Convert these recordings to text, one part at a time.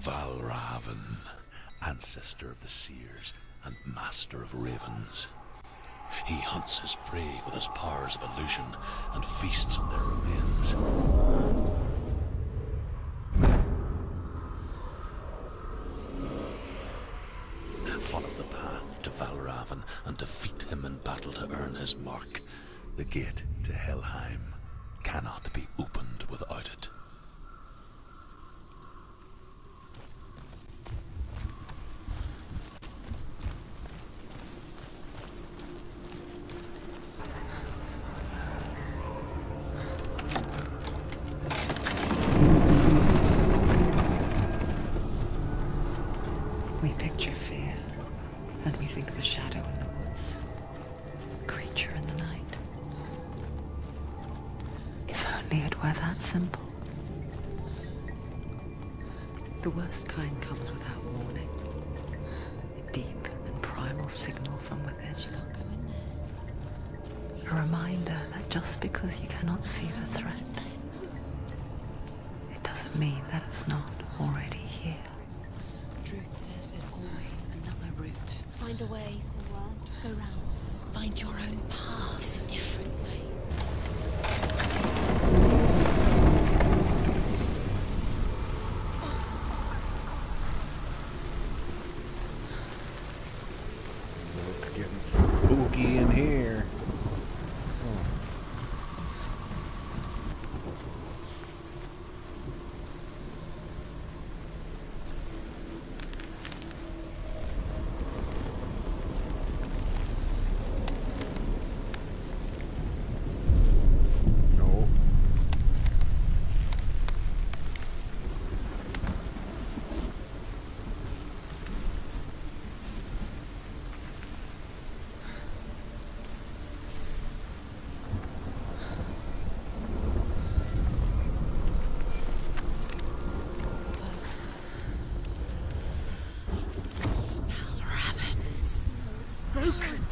Valravn, ancestor of the seers and master of ravens. He hunts his prey with his powers of illusion and feasts on their remains. Follow the path to Valravn and defeat him in battle to earn his mark. The gate to Helheim cannot be opened without it. The worst kind comes without warning. A deep and primal signal from within. A reminder that just because you cannot see the threat, it doesn't mean that it's not already here. Druth says there's always another route. Find a way, Senua. Go round. Find your own path. There's a different way.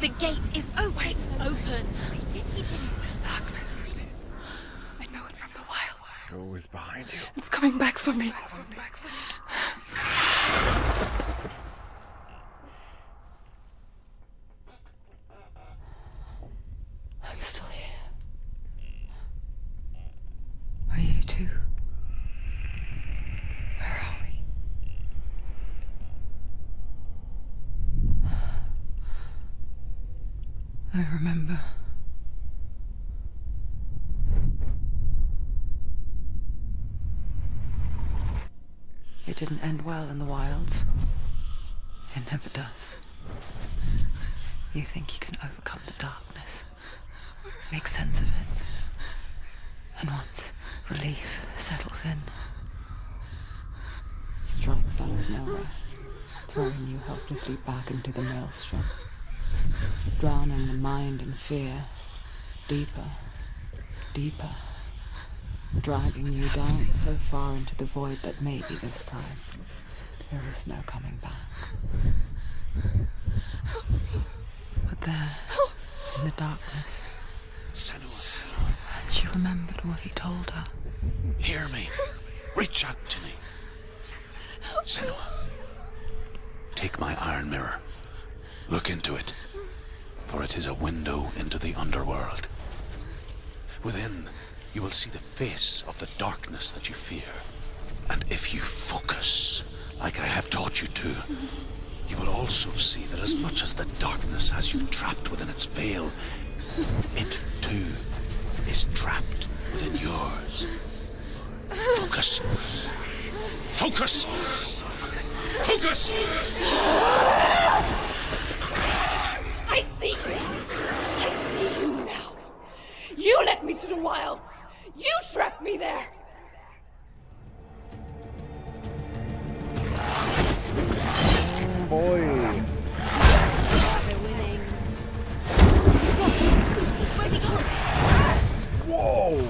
The gate is always open. It's darkness. I know it from the wilds. It's always behind you. It's coming back for me. I'm still here. Are you too? I remember. It didn't end well in the wilds. It never does. You think you can overcome the darkness, make sense of it, and once relief settles in, it strikes out of nowhere, throwing you helplessly back into the maelstrom. Drowning the mind in fear, deeper, deeper, dragging you down so far into the void that maybe this time there is no coming back. Help me. But there, in the darkness, Senua, and she remembered what he told her. Hear me, reach out to me. Senua, take my iron mirror. Look into it, for it is a window into the underworld. Within, you will see the face of the darkness that you fear. And if you focus, like I have taught you to, you will also see that as much as the darkness has you trapped within its veil, it too is trapped within yours. Focus! Focus! Focus! I see you now. You led me to the wilds. You trapped me there. Oh boy. They're winning. Where's he going? Whoa.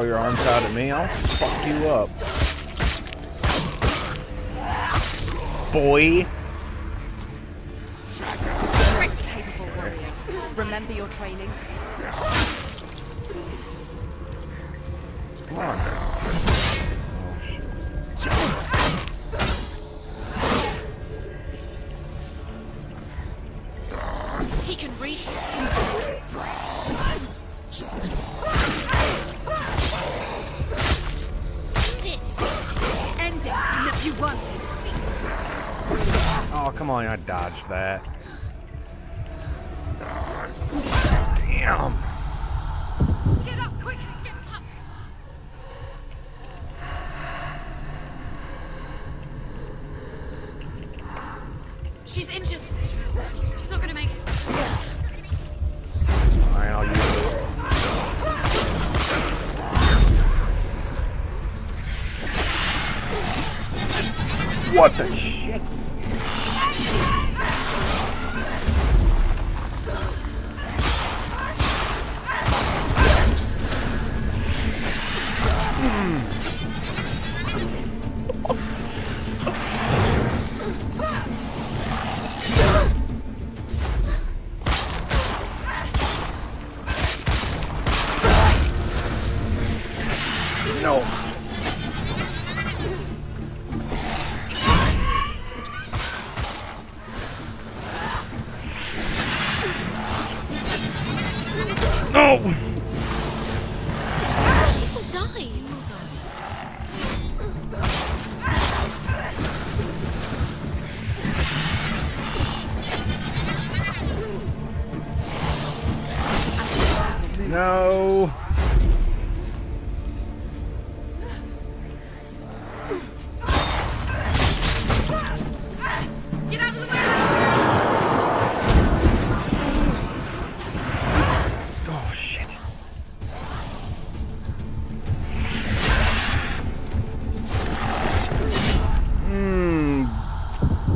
throw your arms out at me, I'll fuck you up. Boy. Capable warrior. Remember your training. Come on. Oh, shit. He can read. End it. If you won. Oh, come on, I dodged that. Damn. Get up quick. Get up. She's injured. She's not gonna make it. Alright, I'll use it. What the shit? No. Get out of the way. Oh shit.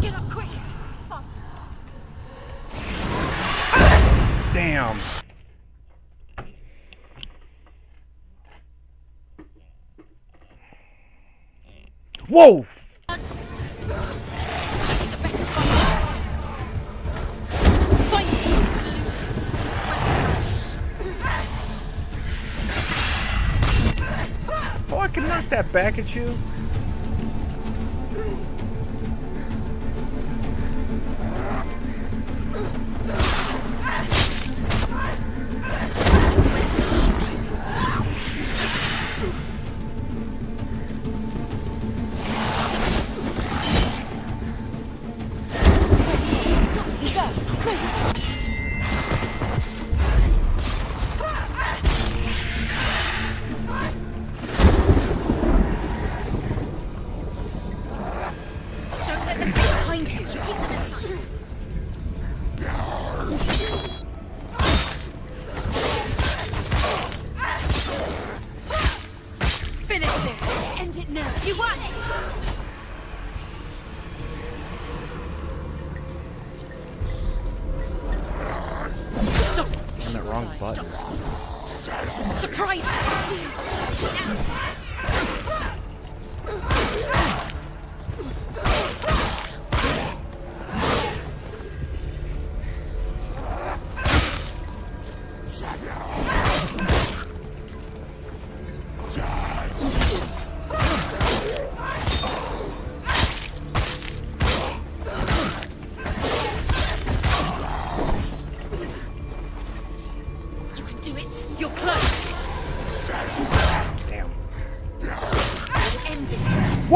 Get up quick. Damn. Whoa! Oh, I can knock that back at you.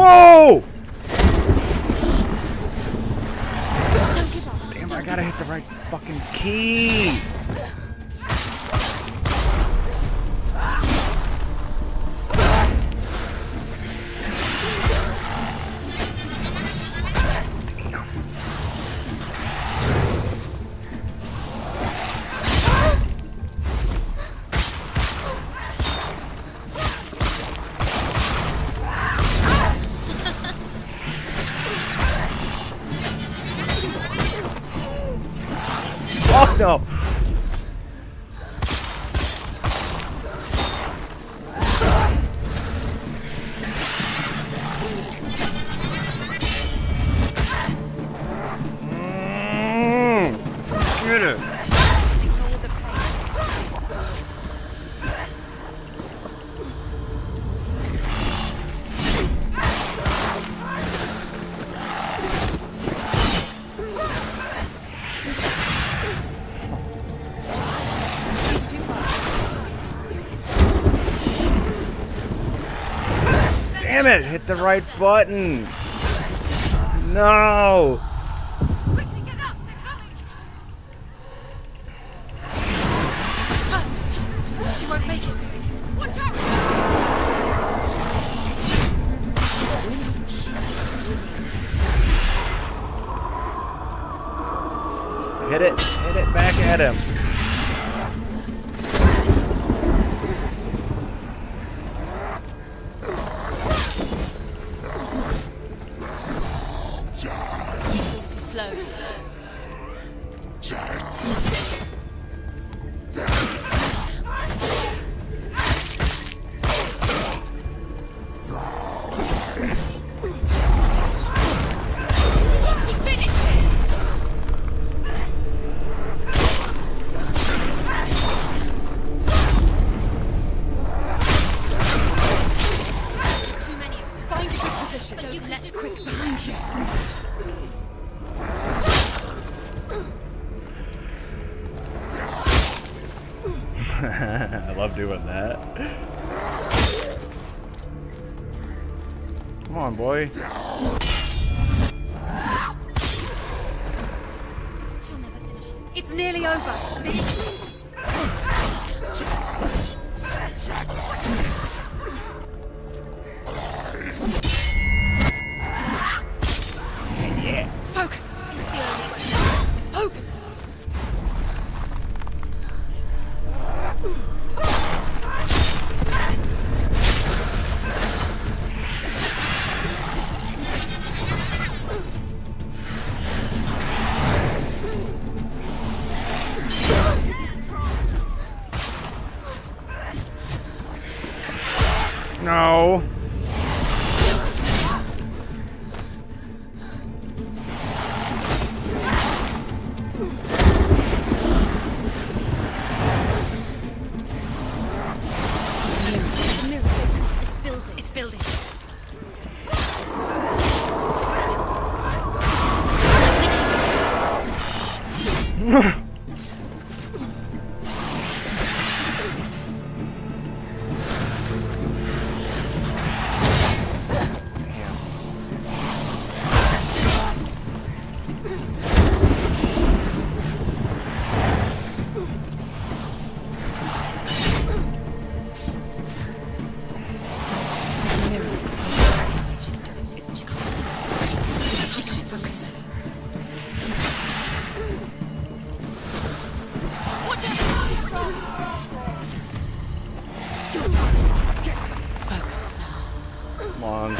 Whoa! Damn, I gotta hit the right fucking key! No. Damn it! Hit the right button! No! Quickly get up! They're coming! She won't make it! Watch out! Hit it! Hit it back at him! I love doing that. Come on, boy. She'll never finish it. It's nearly over. Yeah. Focus. Focus. No.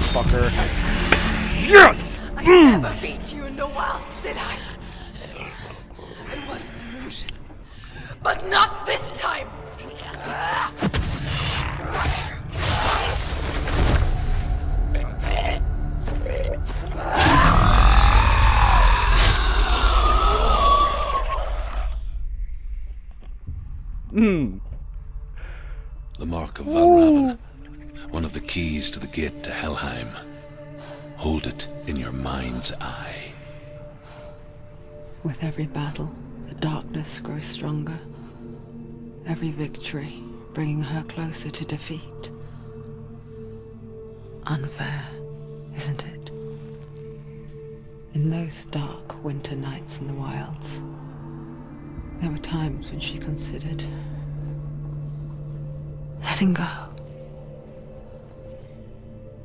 Fucker. Yes! I never beat you in the wilds, did I? It was an illusion. But not this time! The mark of Valravn. One of the keys to the gate to Helheim. Hold it in your mind's eye. With every battle, the darkness grows stronger. Every victory, bringing her closer to defeat. Unfair, isn't it? In those dark winter nights in the wilds, there were times when she considered letting go.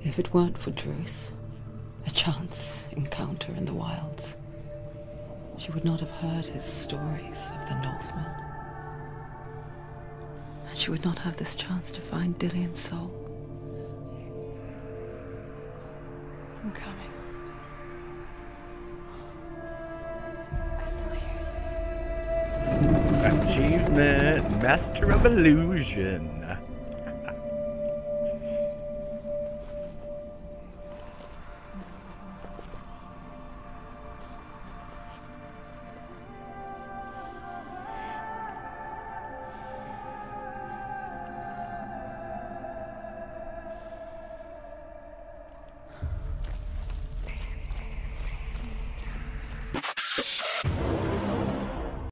If it weren't for Druth, a chance encounter in the wilds, she would not have heard his stories of the Northmen. And she would not have this chance to find Dillian's soul. I'm coming. I still hear you. Achievement! Master of Illusion!